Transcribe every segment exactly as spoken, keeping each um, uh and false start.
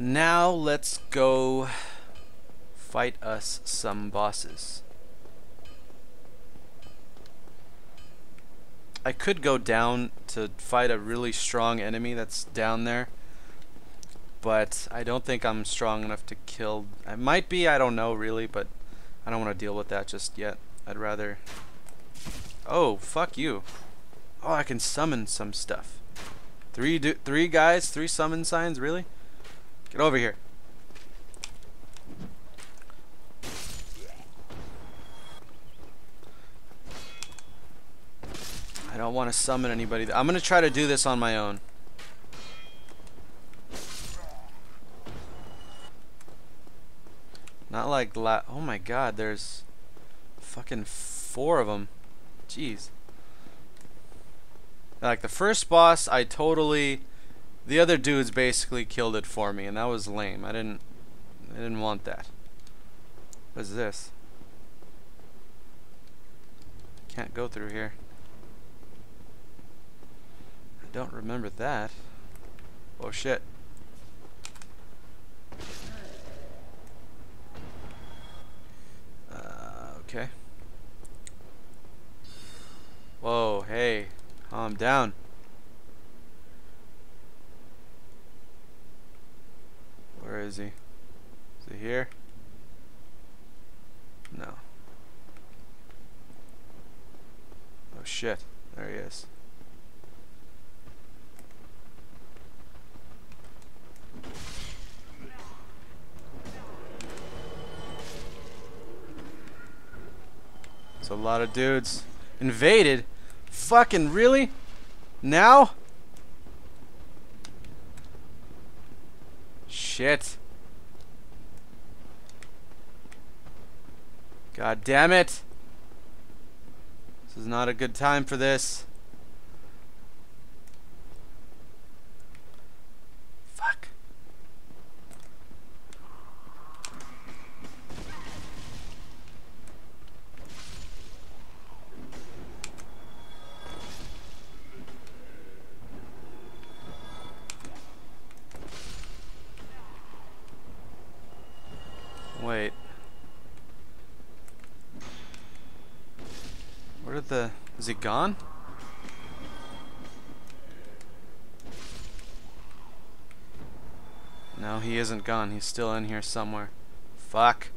Now let's go fight us some bosses. I could go down to fight a really strong enemy that's down there, but I don't think I'm strong enough to kill. I might be, I don't know really, but I don't want to deal with that just yet. I'd rather... Oh, fuck you. Oh, I can summon some stuff. Three do three guys, three summon signs, really? Get over here. I don't want to summon anybody. I'm going to try to do this on my own. Not like la- oh my god, there's fucking four of them. Jeez. Like the first boss, I totally, the other dudes basically killed it for me, and that was lame. I didn't, I didn't want that. What is this? Can't go through here. I don't remember that. Oh shit. Uh, okay. Whoa, hey. Calm down. Where is he? Is he here? No. Oh shit. There he is. It's a lot of dudes. Invaded? Fucking really? Now? Shit. God damn it. This is not a good time for this. Fuck. Wait. Where did the... Is it gone? No, he isn't gone. He's still in here somewhere. Fuck.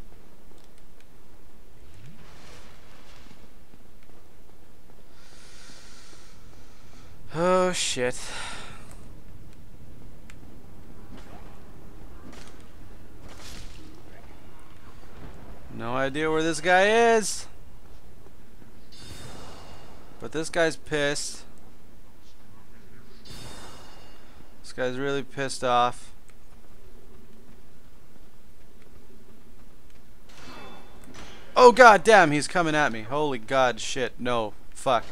Oh, shit. No idea where this guy is, but this guy's pissed. This guy's really pissed off. Oh god damn, he's coming at me. Holy god shit, no, fuck.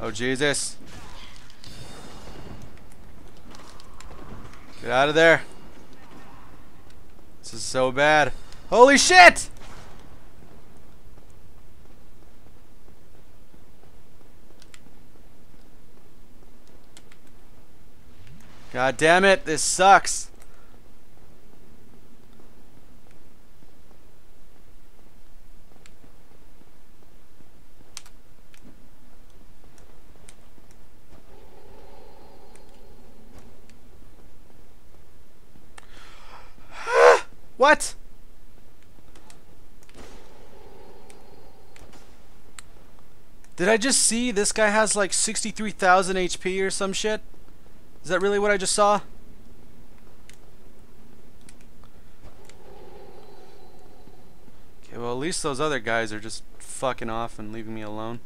Oh Jesus. Get out of there. This is so bad. Holy shit! God damn it, this sucks. What? Did I just see this guy has like sixty-three thousand H P or some shit? Is that really what I just saw? Okay, well at least those other guys are just fucking off and leaving me alone.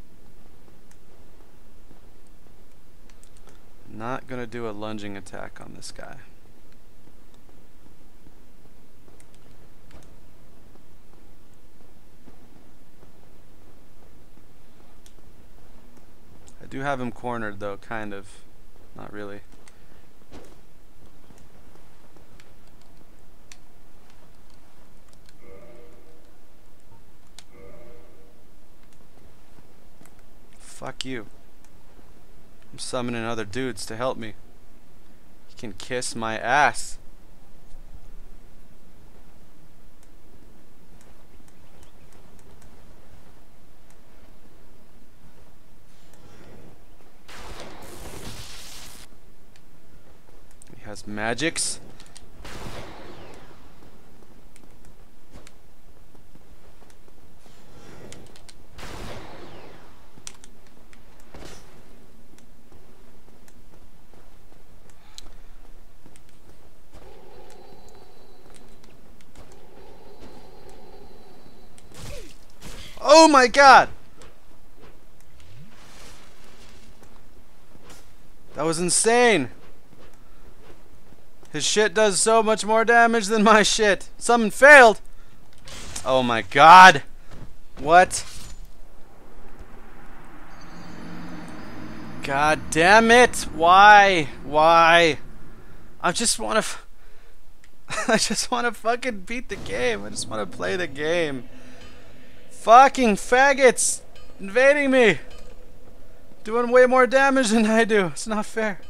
I'm not gonna do a lunging attack on this guy. I do have him cornered though, kind of. Not really. Fuck you. I'm summoning other dudes to help me. can kiss my ass. He has magics. Oh my god! That was insane! His shit does so much more damage than my shit! Summon failed! Oh my god! What? God damn it! Why? Why? I just wanna f I just wanna fucking beat the game! I just wanna play the game! Fucking faggots invading me, doing way more damage than I do. It's not fair.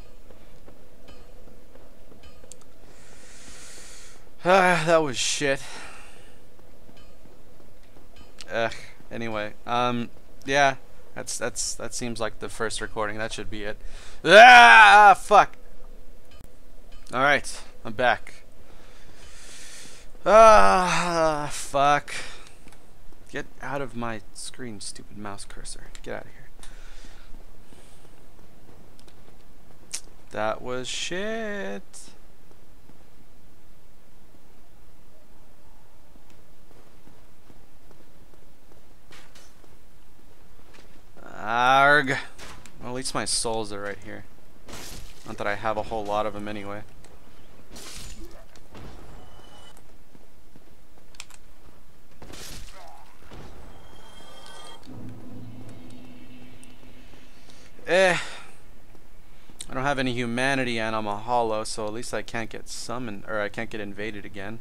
Ah, that was shit. Ugh. Anyway, um, yeah, that's that's that seems like the first recording. That should be it. Ah, fuck. All right, I'm back. Ah, fuck. Get out of my screen, stupid mouse cursor. Get out of here. That was shit. Arg. Well, at least my souls are right here. Not that I have a whole lot of them anyway. Eh, I don't have any humanity and I'm a hollow, so at least I can't get summoned, or I can't get invaded again.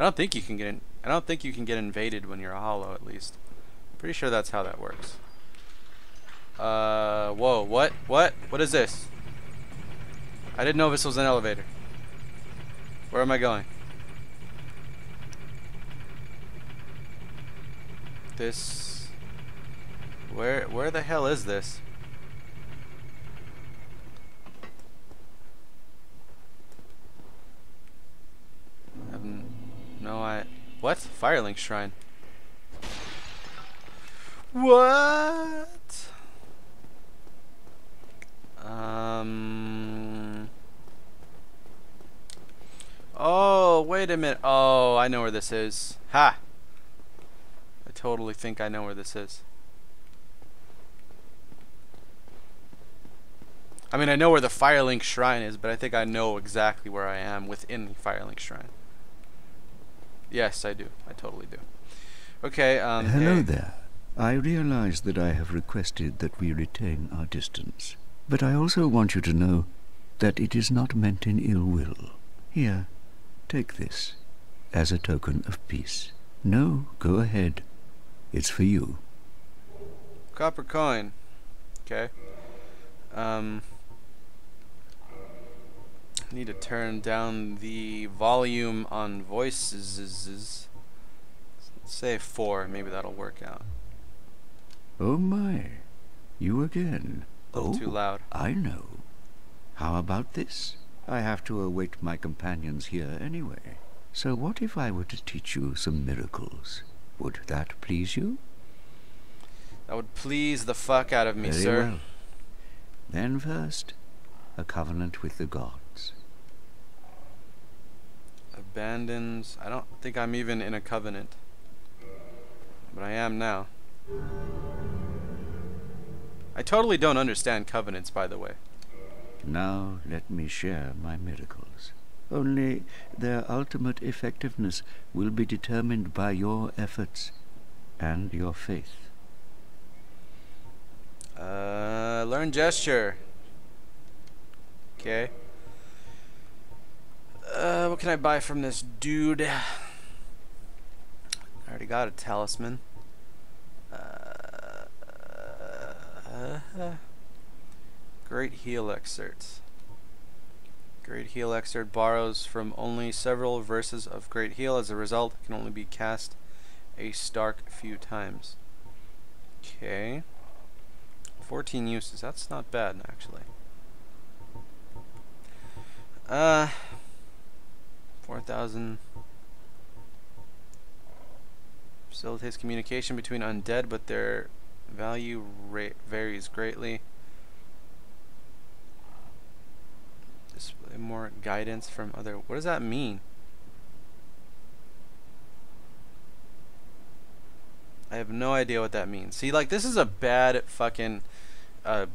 I don't think you can get in, I don't think you can get invaded when you're a hollow, at least. Pretty sure that's how that works. Uh, whoa, what? What? What is this? I didn't know this was an elevator. Where am I going? This... Where where the hell is this? I have no I what? Firelink Shrine. What? Um Oh, wait a minute. Oh, I know where this is. Ha. I totally think I know where this is. I mean, I know where the Firelink Shrine is, but I think I know exactly where I am within Firelink Shrine. Yes, I do. I totally do. Okay, um... Hello hey. there. I realize that I have requested that we retain our distance. But I also want you to know that it is not meant in ill will. Here, take this as a token of peace. No, go ahead. It's for you. Copper coin. Okay. Um... Need to turn down the volume on voices. Let's say four, maybe that'll work out. Oh my, you again. Oh, too loud. I know. How about this? I have to await my companions here anyway. So what if I were to teach you some miracles? Would that please you? That would please the fuck out of me, Very sir. Well. Then first, a covenant with the gods. Abandons. I don't think I'm even in a covenant, but I am now. I totally don't understand covenants, by the way. Now let me share my miracles. Only their ultimate effectiveness will be determined by your efforts and your faith. Uh, learn gesture. Okay. Uh, what can I buy from this dude? I already got a talisman. Uh, uh, great heal excerpts. Great Heal excerpt borrows from only several verses of Great Heal. As a result, it can only be cast a stark few times. Okay. fourteen uses. That's not bad, actually. Uh, four thousand. Facilitates communication between undead, but their value rate varies greatly. Display more guidance from other. What does that mean? I have no idea what that means. See, like, this is a bad fucking uh,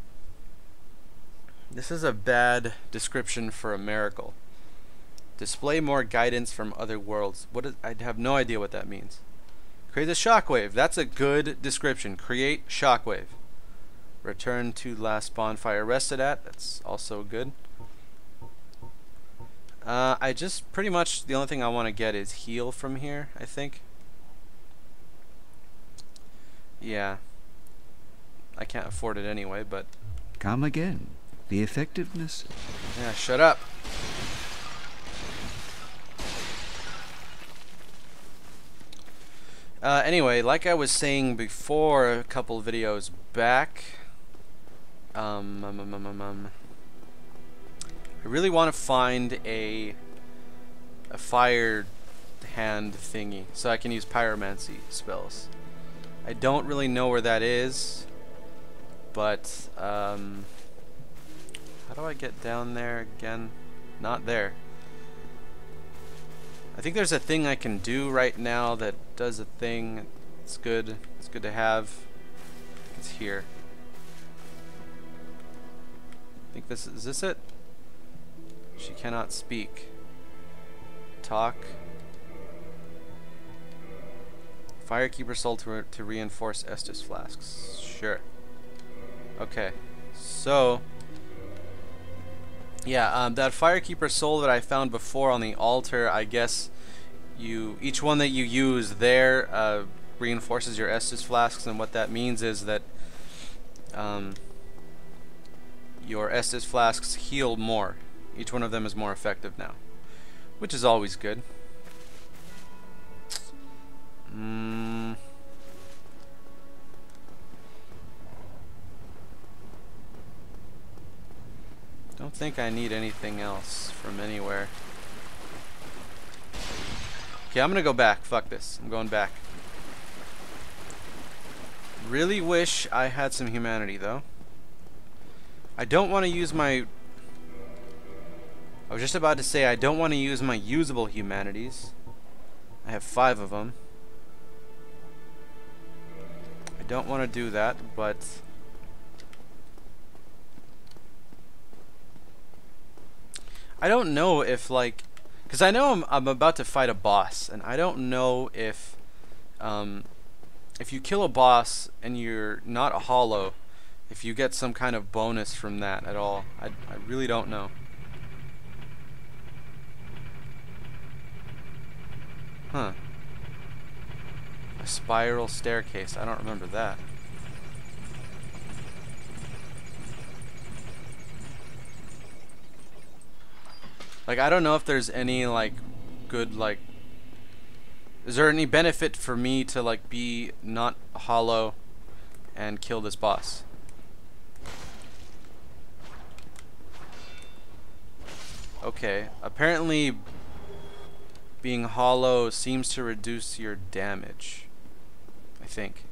this is a bad description for a miracle. Display more guidance from other worlds. What is, I have no idea what that means. Create a shockwave. That's a good description. Create shockwave. Return to last bonfire rested at. That's also good. Uh, I just pretty much the only thing I want to get is heal from here, I think. Yeah. I can't afford it anyway, but... Come again. The effectiveness... Yeah, shut up. Uh, anyway, like I was saying before a couple videos back, um, um, um, um, um, I really want to find a a fire hand thingy so I can use pyromancy spells. I don't really know where that is, but um, how do I get down there again? Not there. I think there's a thing I can do right now that does a thing. It's good. It's good to have. It's here. I think this is this it? She cannot speak. Talk. Firekeeper soul to, re to reinforce Estus flasks. Sure. Okay. So. Yeah, um, that Firekeeper soul that I found before on the altar, I guess you each one that you use there uh, reinforces your Estus flasks, and what that means is that um, your Estus flasks heal more. Each one of them is more effective now, which is always good. Mm. Don't think I need anything else from anywhere. Okay, I'm gonna go back. Fuck this. I'm going back. Really wish I had some humanity, though. I don't want to use my... I was just about to say I don't want to use my usable humanities. I have five of them. I don't want to do that, but... I don't know if, like, because I know I'm, I'm about to fight a boss, and I don't know if um, if you kill a boss and you're not a hollow, if you get some kind of bonus from that at all. I, I really don't know. Huh. A spiral staircase. I don't remember that. Like, I don't know if there's any, like, good, like... Is there any benefit for me to, like, be not hollow and kill this boss? Okay, apparently being hollow seems to reduce your damage, I think.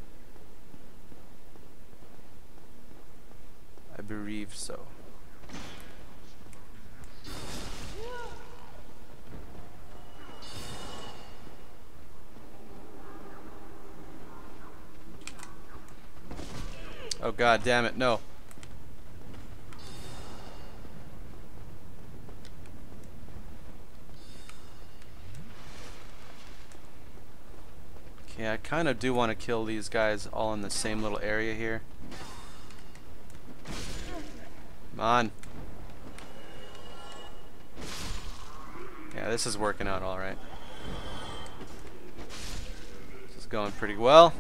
I believe so. Oh god damn it, no. Okay, I kind of do want to kill these guys all in the same little area here. Come on. Yeah, this is working out alright. This is going pretty well.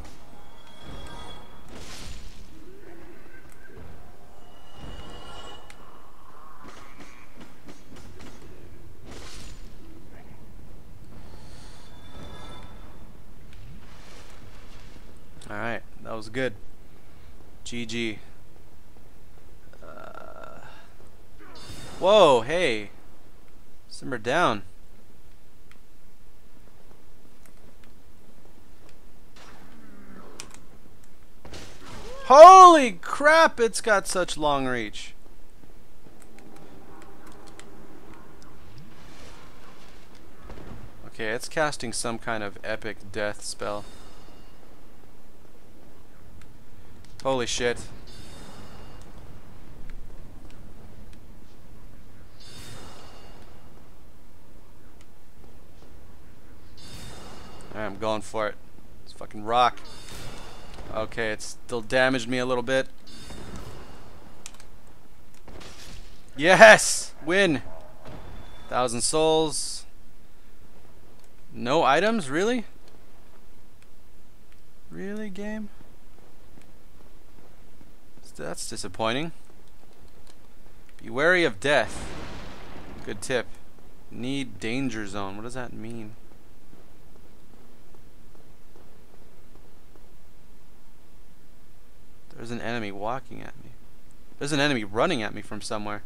was good. G G. Uh, whoa, hey. Simmer down. Holy crap, it's got such long reach. Okay, it's casting some kind of epic death spell. Holy shit. Alright, I'm going for it. It's fucking rock. Okay, it still damaged me a little bit. Yes! Win! Thousand souls. No items? Really? Really, game? That's disappointing. Be wary of death. Good tip. Need danger zone. What does that mean? There's an enemy walking at me. There's an enemy running at me from somewhere.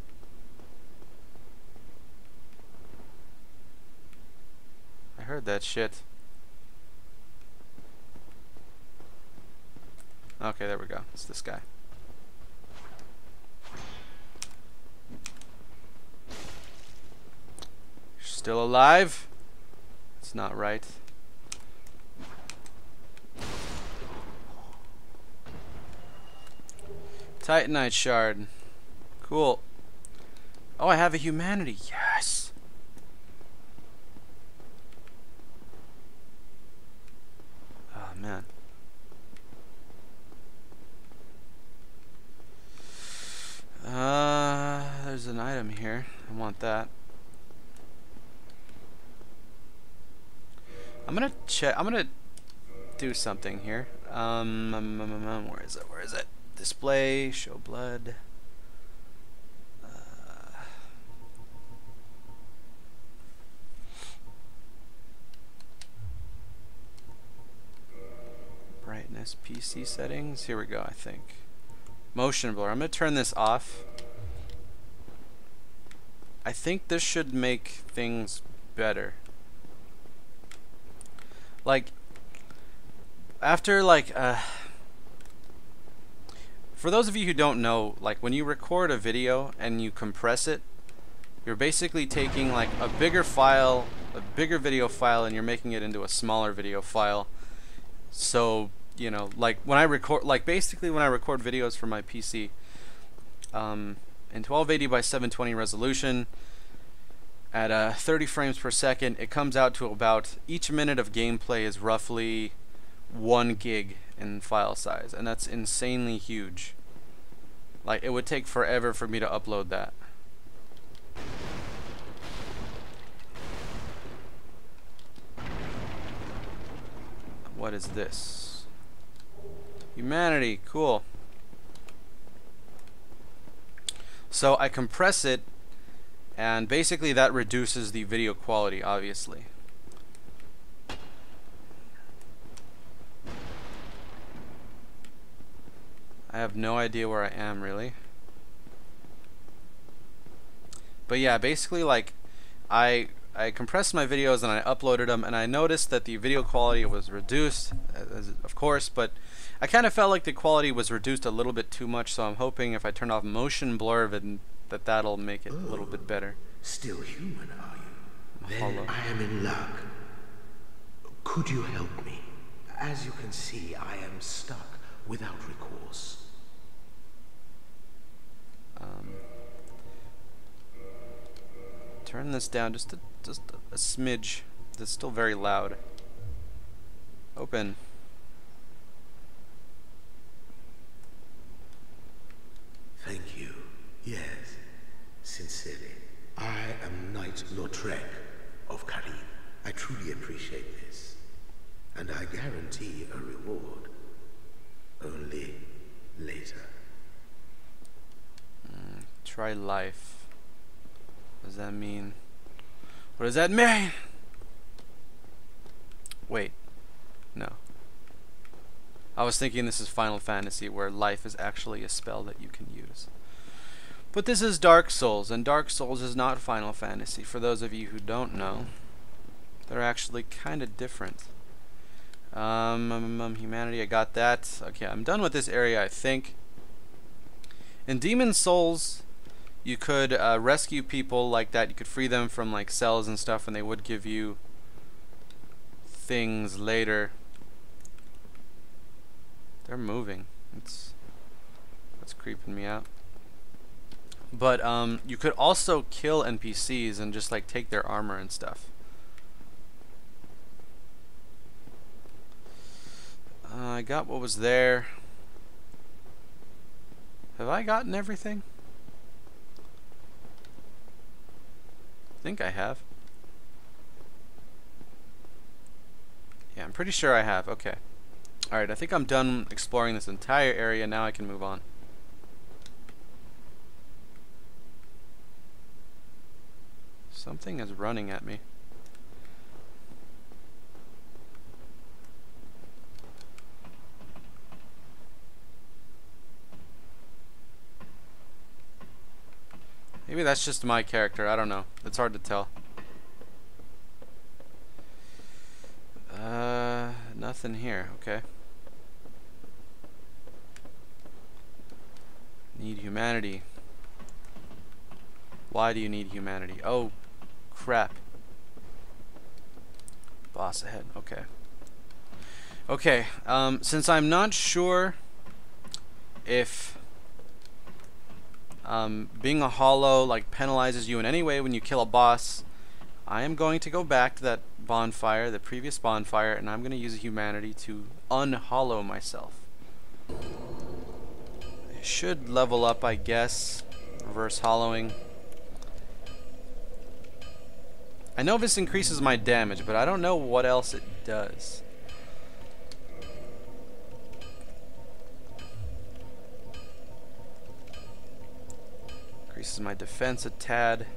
I heard that shit. Okay, there we go. It's this guy. Still alive? It's not right. Titanite shard. Cool. Oh, I have a humanity. Yes! Oh, man. Uh, there's an item here. I want that. I'm gonna check. I'm gonna do something here. Um, um, um, um, where is it? Where is it? Display, show blood. Uh, brightness, P C settings. Here we go. I think motion blur. I'm gonna turn this off. I think this should make things better. Like, after, like, uh, for those of you who don't know, like, when you record a video and you compress it, you're basically taking, like, a bigger file, a bigger video file, and you're making it into a smaller video file. So, you know, like, when I record, like, basically when I record videos for my P C, um, in twelve eighty by seven twenty resolution, at uh, thirty frames per second, it comes out to about, each minute of gameplay is roughly one gig in file size, and that's insanely huge. Like, it would take forever for me to upload that. What is this? Humanity, cool. So I compress it, and basically that reduces the video quality, obviously. I have no idea where I am, really. But yeah, basically, like, I I compressed my videos and I uploaded them, and I noticed that the video quality was reduced, as, of course, but I kind of felt like the quality was reduced a little bit too much, so I'm hoping if I turn off motion blur, then that that'll make it oh, a little bit better. Still human, are you? Hollow. Then I am in luck. Could you help me? As you can see, I am stuck without recourse. Um, turn this down just a, just a smidge. It's still very loud. Open. Thank you. Yes. Sincerely, I am Knight Lautrec of Carim. I truly appreciate this, and I guarantee a reward. Only later. Mm, try life. What does that mean? What does that mean? Wait. No. I was thinking this is Final Fantasy, where life is actually a spell that you can use. But this is Dark Souls, and Dark Souls is not Final Fantasy. For those of you who don't know, they're actually kind of different. Um, um, um, humanity, I got that. Okay, I'm done with this area, I think. In Demon Souls, you could uh, rescue people like that. You could free them from like cells and stuff, and they would give you things later. They're moving. It's that's creeping me out. But um, you could also kill N P Cs and just like take their armor and stuff. Uh, I got what was there. Have I gotten everything? I think I have. Yeah, I'm pretty sure I have. Okay. Alright, I think I'm done exploring this entire area. Now I can move on. Something is running at me. Maybe that's just my character. I don't know. It's hard to tell. Uh, nothing here. Okay. Need humanity. Why do you need humanity? Oh, crap. Boss ahead. Okay. Okay. Um, since I'm not sure if um, being a hollow like penalizes you in any way when you kill a boss, I am going to go back to that bonfire, the previous bonfire, and I'm going to use humanity to unhollow myself. I should level up, I guess. Reverse hollowing. I know this increases my damage, but I don't know what else it does. Increases my defense a tad.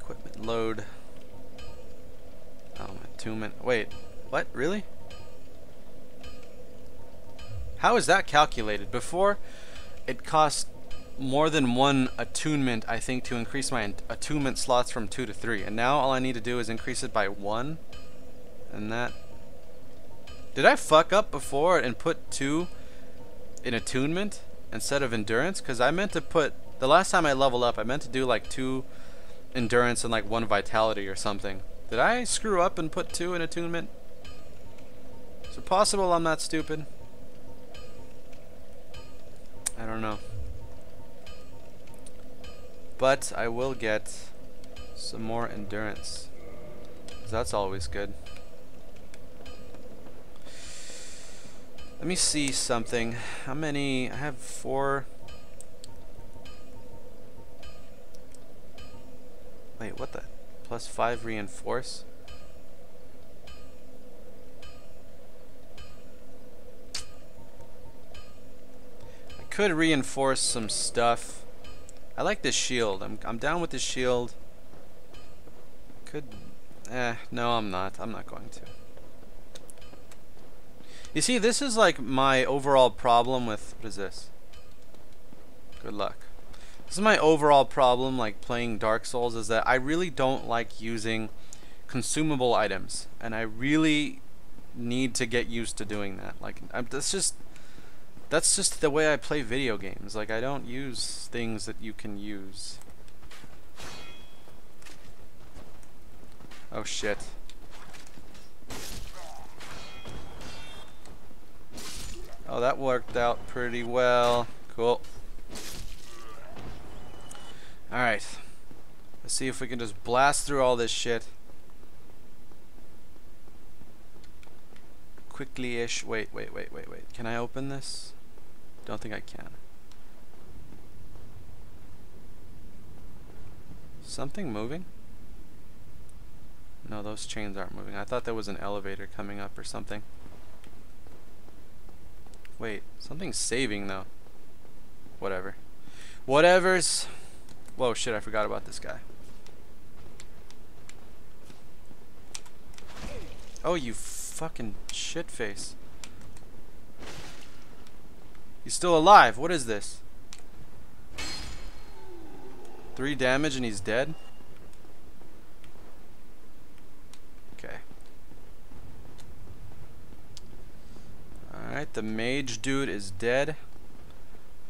Equipment load. Oh, attunement. Wait, what? Really? How is that calculated? Before, it cost more than one attunement, I think, to increase my attunement slots from two to three. And now all I need to do is increase it by one. And that... Did I fuck up before and put two in attunement instead of endurance? Because I meant to put... The last time I leveled up, I meant to do like two endurance and like one vitality or something. Did I screw up and put two in attunement? Is it possible I'm not stupid? I don't know. But I will get some more endurance. Because that's always good. Let me see something. How many? I have four. Wait, what the? Plus five reinforce? Could reinforce some stuff. I like this shield. I'm I'm down with this shield. Could eh no I'm not. I'm not going to. You see, this is like my overall problem with what is this? Good luck. This is my overall problem like playing Dark Souls, is that I really don't like using consumable items, and I really need to get used to doing that. Like I'm that's just That's just the way I play video games. Like, I don't use things that you can use. Oh, shit. Oh, that worked out pretty well. Cool. Alright. Let's see if we can just blast through all this shit. Quickly-ish. Wait, wait, wait, wait, wait. Can I open this? Don't think I can. Something moving? No, those chains aren't moving. I thought there was an elevator coming up or something. Wait, something's saving though. Whatever. Whatever's... Whoa, shit, I forgot about this guy. Oh, you fucking shitface. He's still alive. What is this? Three damage and he's dead? Okay. Alright, the mage dude is dead.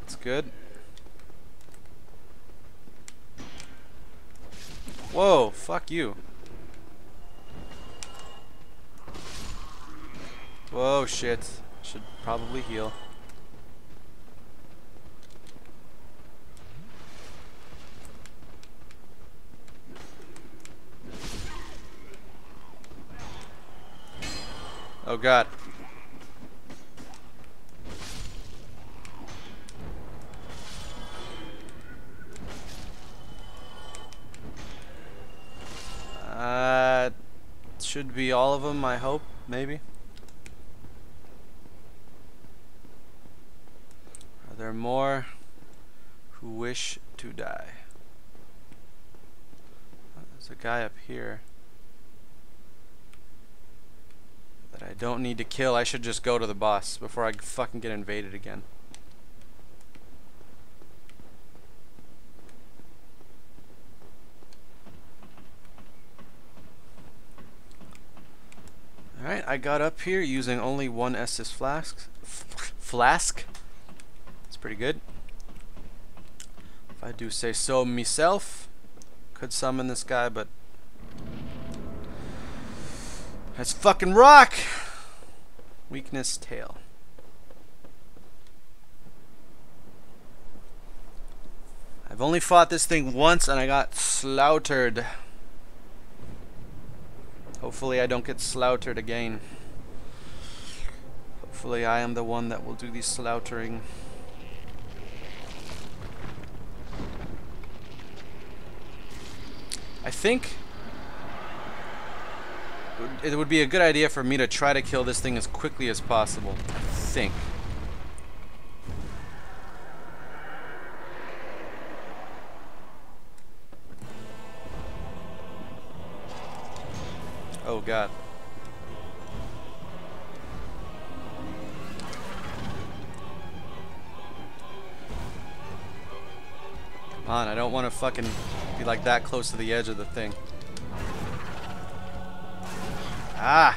That's good. Whoa, fuck you. Whoa, shit. Should probably heal. Oh god. Uh, should be all of them, I hope, maybe. There are more who wish to die. Oh, there's a guy up here that I don't need to kill. I should just go to the boss before I fucking get invaded again. Alright, I got up here using only one Estus flask. Flask? Pretty good. If I do say so myself, could summon this guy, but that's fucking rock. Weakness tail. I've only fought this thing once, and I got slaughtered. Hopefully, I don't get slaughtered again. Hopefully, I am the one that will do the slaughtering. I think it would be a good idea for me to try to kill this thing as quickly as possible. I think. Oh god. Come on, I don't want to fucking be like that close to the edge of the thing. Ah,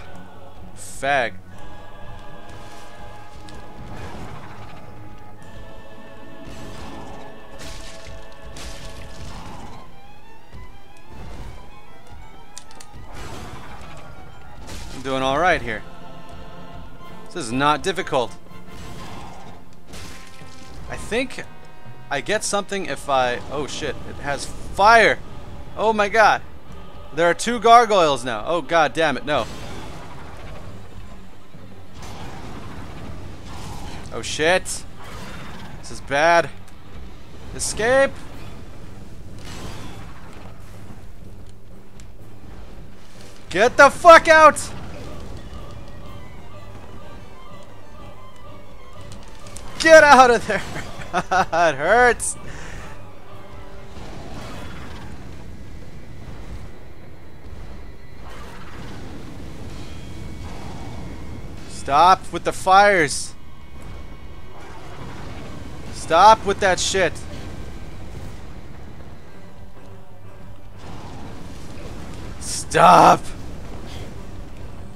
fag. I'm doing all right here. This is not difficult. I think I get something if I... Oh shit, it has fire! Oh my god! There are two gargoyles now. Oh god damn it, no. Oh shit. This is bad. Escape! Get the fuck out! Get out of there! It hurts! Stop with the fires. Stop with that shit. Stop.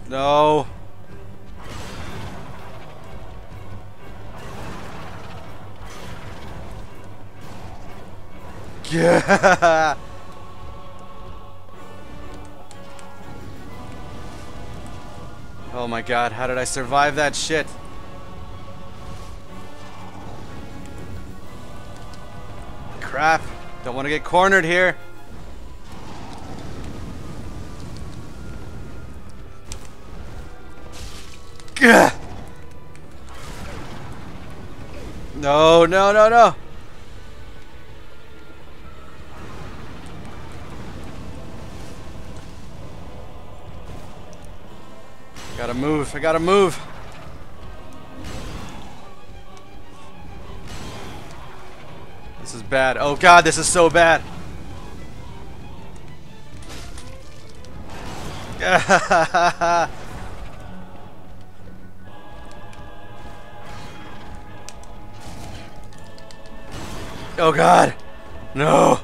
No. Yeah. Oh my god, how did I survive that shit? Crap. Don't want to get cornered here. Gah. No, no, no, no. Gotta move, I gotta move. This is bad. Oh god, this is so bad. Oh god! No!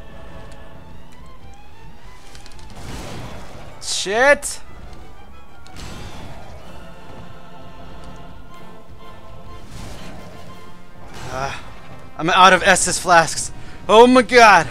Shit! Uh, I'm out of Estus flasks. Oh my god!